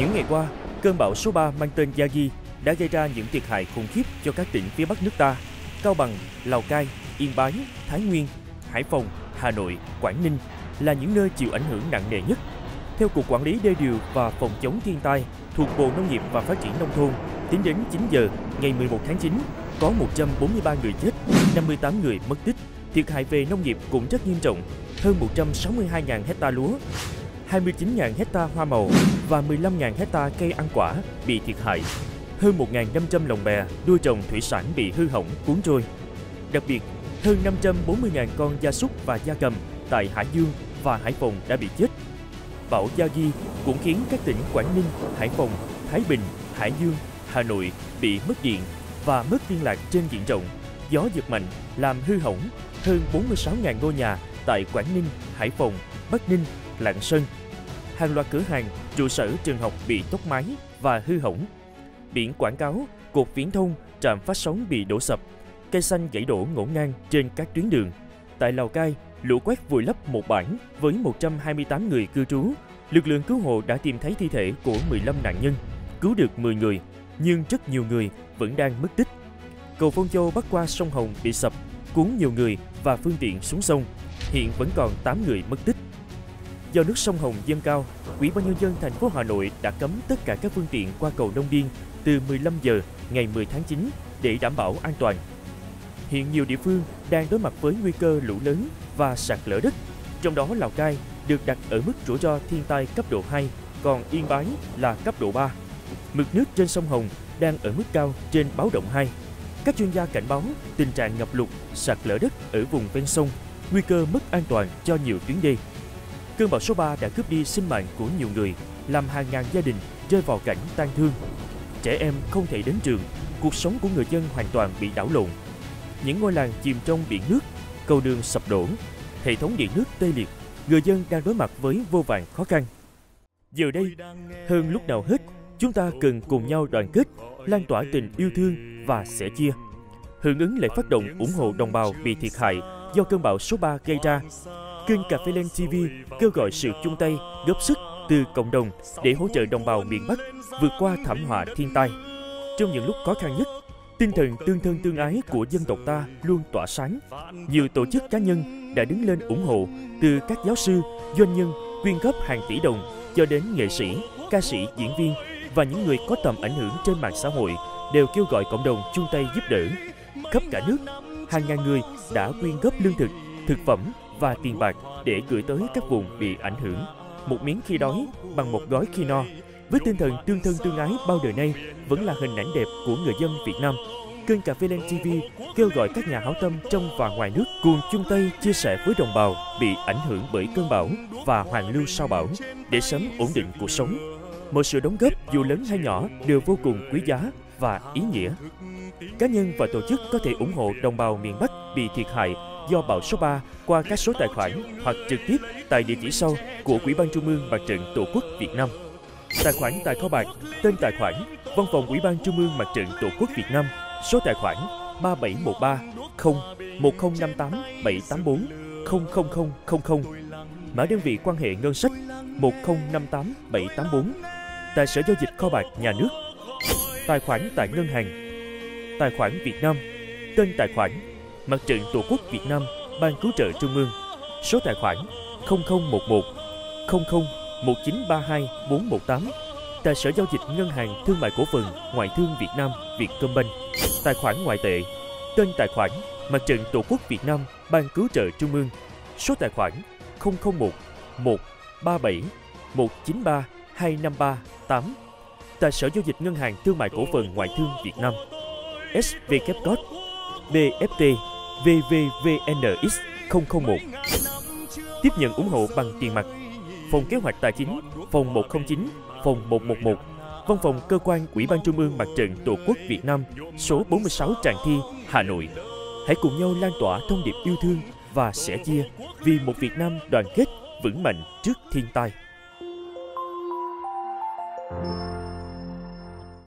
Những ngày qua, cơn bão số 3 mang tên Yagi đã gây ra những thiệt hại khủng khiếp cho các tỉnh phía Bắc nước ta: Cao Bằng, Lào Cai, Yên Bái, Thái Nguyên, Hải Phòng, Hà Nội, Quảng Ninh là những nơi chịu ảnh hưởng nặng nề nhất. Theo Cục Quản lý Đê điều và Phòng chống thiên tai thuộc Bộ Nông nghiệp và Phát triển Nông thôn, tính đến 9 giờ ngày 11 tháng 9, có 143 người chết, 58 người mất tích. Thiệt hại về nông nghiệp cũng rất nghiêm trọng, hơn 162.000 hecta lúa, 29.000 hecta hoa màu và 15.000 hecta cây ăn quả bị thiệt hại. Hơn 1.500 lồng bè nuôi trồng thủy sản bị hư hỏng cuốn trôi. Đặc biệt, hơn 540.000 con gia súc và gia cầm tại Hải Dương và Hải Phòng đã bị chết. Bão Yagi cũng khiến các tỉnh Quảng Ninh, Hải Phòng, Thái Bình, Hải Dương, Hà Nội bị mất điện và mất liên lạc trên diện rộng. Gió giật mạnh làm hư hỏng hơn 46.000 ngôi nhà tại Quảng Ninh, Hải Phòng, Bắc Ninh, Lạng Sơn. Hàng loạt cửa hàng, trụ sở trường học bị tốc mái và hư hỏng. Biển quảng cáo, cột viễn thông, trạm phát sóng bị đổ sập. Cây xanh gãy đổ ngổn ngang trên các tuyến đường. Tại Lào Cai, lũ quét vùi lấp một bản với 128 người cư trú. Lực lượng cứu hộ đã tìm thấy thi thể của 15 nạn nhân, cứu được 10 người, nhưng rất nhiều người vẫn đang mất tích. Cầu Phong Châu bắc qua sông Hồng bị sập, cuốn nhiều người và phương tiện xuống sông. Hiện vẫn còn 8 người mất tích. Do nước sông Hồng dâng cao, Ủy ban Nhân dân thành phố Hà Nội đã cấm tất cả các phương tiện qua cầu Long Biên từ 15 giờ ngày 10 tháng 9 để đảm bảo an toàn. Hiện nhiều địa phương đang đối mặt với nguy cơ lũ lớn và sạt lở đất, trong đó Lào Cai được đặt ở mức rủi ro thiên tai cấp độ 2, còn Yên Bái là cấp độ 3. Mực nước trên sông Hồng đang ở mức cao trên báo động 2. Các chuyên gia cảnh báo tình trạng ngập lụt, sạt lở đất ở vùng ven sông, nguy cơ mất an toàn cho nhiều tuyến đê. Cơn bão số 3 đã cướp đi sinh mạng của nhiều người, làm hàng ngàn gia đình rơi vào cảnh tang thương. Trẻ em không thể đến trường, cuộc sống của người dân hoàn toàn bị đảo lộn. Những ngôi làng chìm trong biển nước, cầu đường sập đổ, hệ thống điện nước tê liệt, người dân đang đối mặt với vô vàn khó khăn. Giờ đây, hơn lúc nào hết, chúng ta cần cùng nhau đoàn kết, lan tỏa tình yêu thương và sẻ chia. Hưởng ứng lễ phát động ủng hộ đồng bào bị thiệt hại do cơn bão số 3 gây ra, kênh CafeLand TV kêu gọi sự chung tay, góp sức từ cộng đồng để hỗ trợ đồng bào miền Bắc vượt qua thảm họa thiên tai. Trong những lúc khó khăn nhất, tinh thần tương thân tương ái của dân tộc ta luôn tỏa sáng. Nhiều tổ chức cá nhân đã đứng lên ủng hộ, từ các giáo sư, doanh nhân quyên góp hàng tỷ đồng cho đến nghệ sĩ, ca sĩ, diễn viên và những người có tầm ảnh hưởng trên mạng xã hội đều kêu gọi cộng đồng chung tay giúp đỡ. Khắp cả nước, hàng ngàn người đã quyên góp lương thực, thực phẩm và tiền bạc để gửi tới các vùng bị ảnh hưởng. Một miếng khi đói bằng một gói khi no. Với tinh thần tương thân tương ái bao đời nay vẫn là hình ảnh đẹp của người dân Việt Nam, kênh CafeLand TV kêu gọi các nhà hảo tâm trong và ngoài nước cùng chung tay chia sẻ với đồng bào bị ảnh hưởng bởi cơn bão và hoàn lưu sau bão để sớm ổn định cuộc sống. Mọi sự đóng góp dù lớn hay nhỏ đều vô cùng quý giá và ý nghĩa. Cá nhân và tổ chức có thể ủng hộ đồng bào miền Bắc bị thiệt hại do bão số 3 qua các số tài khoản hoặc trực tiếp tại địa chỉ sau của Ủy ban Trung ương Mặt trận Tổ quốc Việt Nam. Tài khoản tại kho bạc, tên tài khoản, Văn phòng Ủy ban Trung ương Mặt trận Tổ quốc Việt Nam, số tài khoản 3713 0 1058784 000 000, mã đơn vị quan hệ ngân sách 1058784, tại Sở Giao dịch Kho bạc Nhà nước, tài khoản tại ngân hàng, tài khoản Việt Nam, tên tài khoản, Mặt trận Tổ quốc Việt Nam, Ban Cứu trợ Trung ương, số tài khoản 0011 00 1932418, tại Sở Giao dịch Ngân hàng Thương mại Cổ phần Ngoại thương Việt Nam, Vietcombank, tài khoản ngoại tệ, tên tài khoản, Mặt trận Tổ quốc Việt Nam, Ban Cứu trợ Trung ương, số tài khoản 0011 137 193 2538, tại Sở Giao dịch Ngân hàng Thương mại Cổ phần Ngoại thương Việt Nam, SVK-Code BFT VVVNX 001. Tiếp nhận ủng hộ bằng tiền mặt: Phòng Kế hoạch Tài chính, Phòng 109, Phòng 111, Văn phòng Cơ quan Ủy ban Trung ương Mặt trận Tổ quốc Việt Nam, số 46 Tràng Thi, Hà Nội. Hãy cùng nhau lan tỏa thông điệp yêu thương và sẻ chia vì một Việt Nam đoàn kết vững mạnh trước thiên tai.